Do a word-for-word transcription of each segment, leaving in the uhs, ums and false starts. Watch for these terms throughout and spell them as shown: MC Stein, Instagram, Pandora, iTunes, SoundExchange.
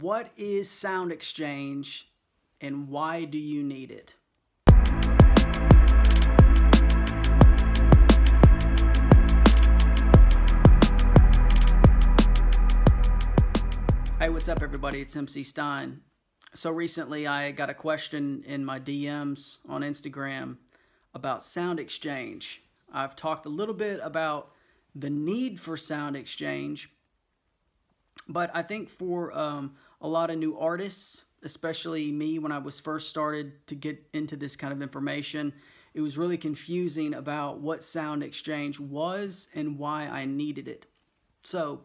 What is SoundExchange and why do you need it? Hey, what's up everybody? It's M C Stein. So recently I got a question in my D Ms on Instagram about SoundExchange. I've talked a little bit about the need for SoundExchange, but I think for um, a lot of new artists, especially me when I was first started to get into this kind of information, it was really confusing about what SoundExchange was and why I needed it. So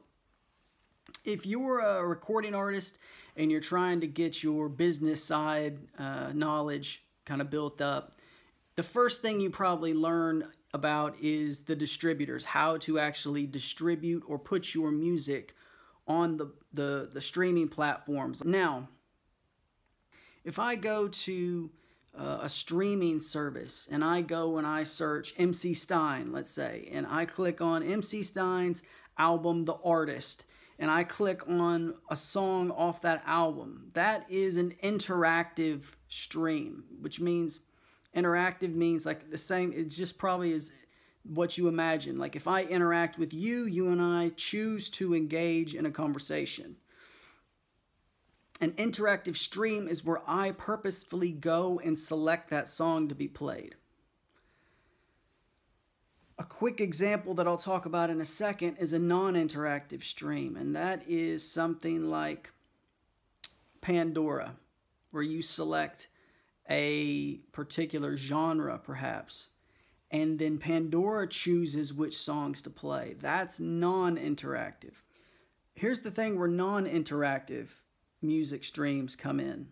if you're a recording artist and you're trying to get your business side uh, knowledge kind of built up, the first thing you probably learn about is the distributors, how to actually distribute or put your music on the, the, the streaming platforms. Now, if I go to uh, a streaming service and I go and I search M C Stein, let's say, and I click on M C Stein's album, The Artist, and I click on a song off that album, that is an interactive stream, which means interactive means like the same, it just probably is what you imagine. Like if I interact with you, you and I choose to engage in a conversation. An interactive stream is where I purposefully go and select that song to be played. A quick example that I'll talk about in a second is a non-interactive stream, and that is something like Pandora, where you select a particular genre, perhaps, and then Pandora chooses which songs to play. That's non-interactive. Here's the thing where non-interactive music streams come in.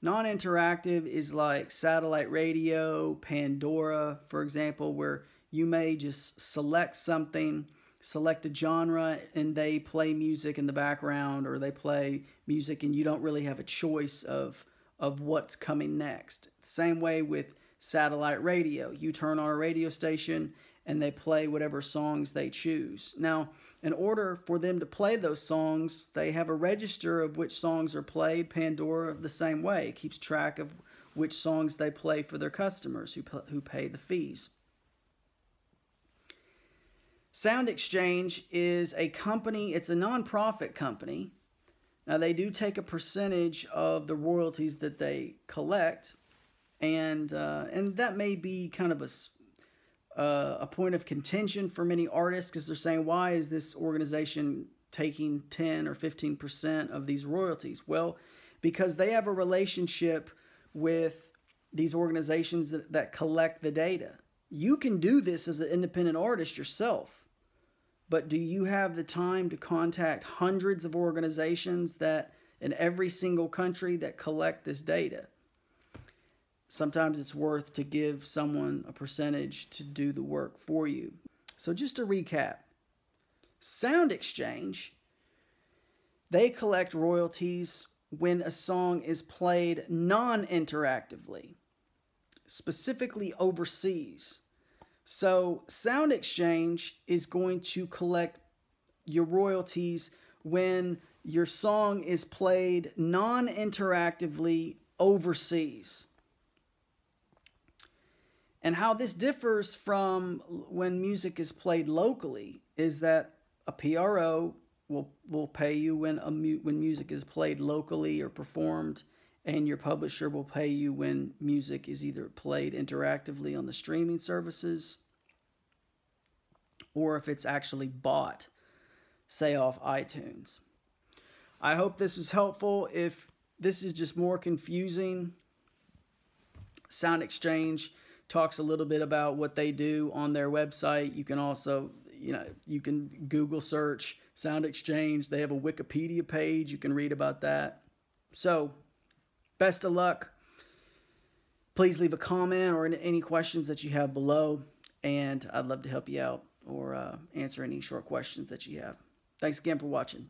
Non-interactive is like satellite radio, Pandora, for example, where you may just select something, select a genre, and they play music in the background, or they play music and you don't really have a choice of, of what's coming next. Same way with satellite radio. You turn on a radio station and they play whatever songs they choose. Now, in order for them to play those songs, they have a register of which songs are played. Pandora, the same way, keeps track of which songs they play for their customers who, who pay the fees. SoundExchange is a company, it's a nonprofit company. Now, they do take a percentage of the royalties that they collect, and uh, and that may be kind of a, uh, a point of contention for many artists, because they're saying, why is this organization taking ten or fifteen percent of these royalties? Well, because they have a relationship with these organizations that, that collect the data. You can do this as an independent artist yourself, but do you have the time to contact hundreds of organizations that in every single country that collect this data? Sometimes it's worth to give someone a percentage to do the work for you. So just to recap, SoundExchange, they collect royalties when a song is played non-interactively, specifically overseas. So SoundExchange is going to collect your royalties when your song is played non-interactively overseas. And how this differs from when music is played locally is that a P R O will, will pay you when, a mu when music is played locally or performed, and your publisher will pay you when music is either played interactively on the streaming services or if it's actually bought, say off iTunes. I hope this was helpful. If this is just more confusing, SoundExchange talks a little bit about what they do on their website. You can also, you know, you can Google search SoundExchange. They have a Wikipedia page. You can read about that. So, best of luck. Please leave a comment or any questions that you have below, and I'd love to help you out or uh, answer any short questions that you have. Thanks again for watching.